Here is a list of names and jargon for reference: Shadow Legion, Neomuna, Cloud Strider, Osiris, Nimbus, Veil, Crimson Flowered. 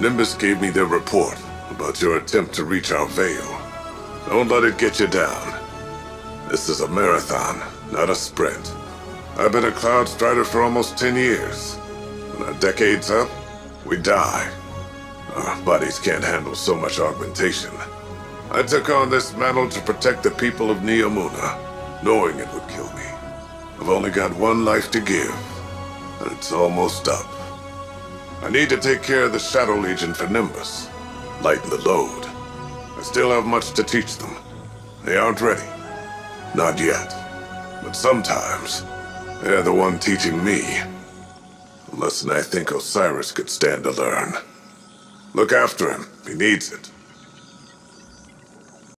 Nimbus gave me their report about your attempt to reach our Veil. Don't let it get you down. This is a marathon, not a sprint. I've been a Cloud Strider for almost 10 years. When our decade's up, we die. Our bodies can't handle so much augmentation. I took on this mantle to protect the people of Neomuna, knowing it would kill me. I've only got one life to give, and it's almost up. I need to take care of the Shadow Legion for Nimbus, lighten the load. I still have much to teach them. They aren't ready. Not yet. But sometimes, they're the one teaching me. A lesson I think Osiris could stand to learn. Look after him. He needs it.